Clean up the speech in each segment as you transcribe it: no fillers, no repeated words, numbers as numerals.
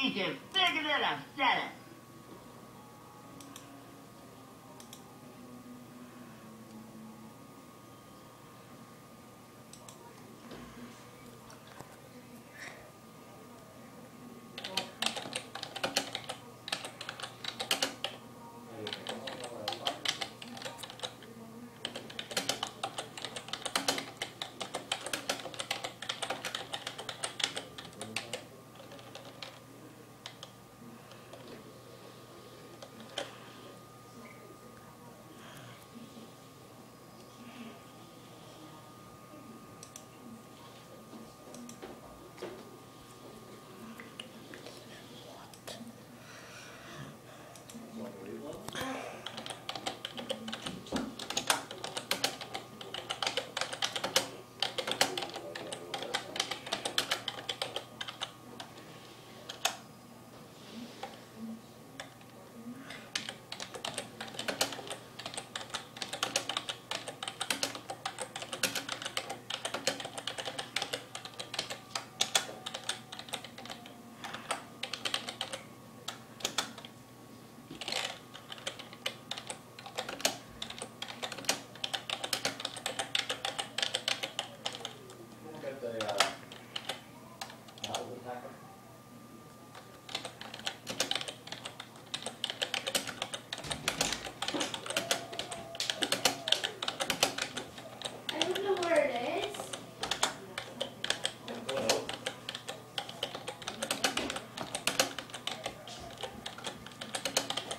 You can figure that I've said it.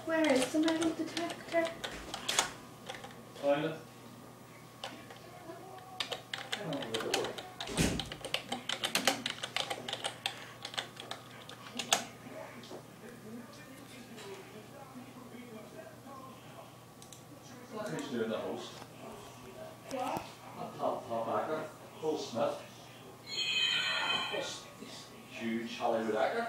Where is the man with the tractor? Toilet. He's doing the host. What? A top-backer. Paul Smith. This huge Hollywood actor.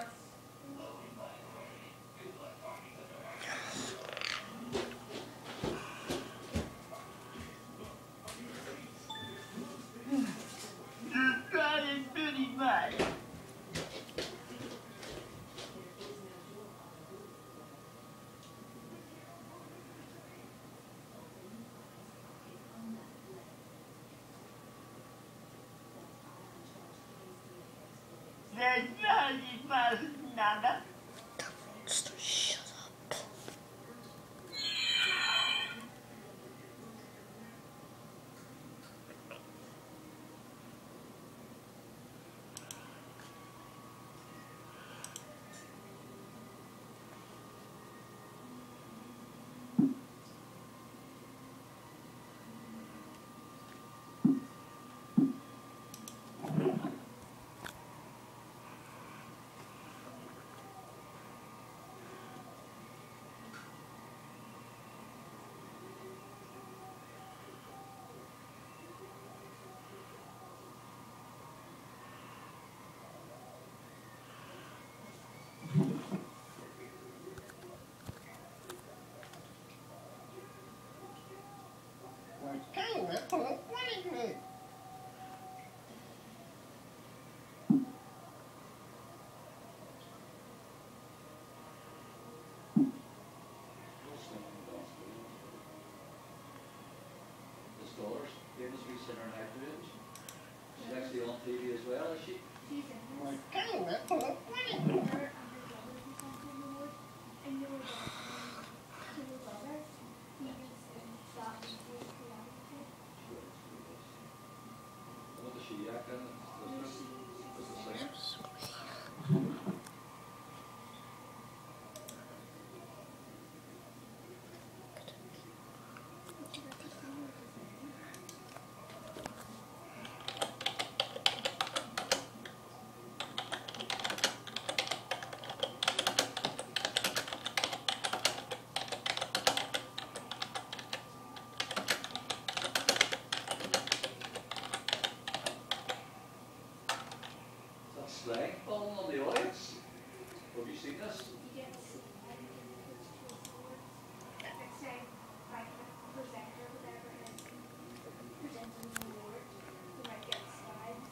There's nothing but another. Shut up. She's actually on TV as well, is she? What does she act in? Does she? Slang falling on the audience? Have you seen this? Yes. It's like a presenter, whatever it is, presenting the award. You might get slides.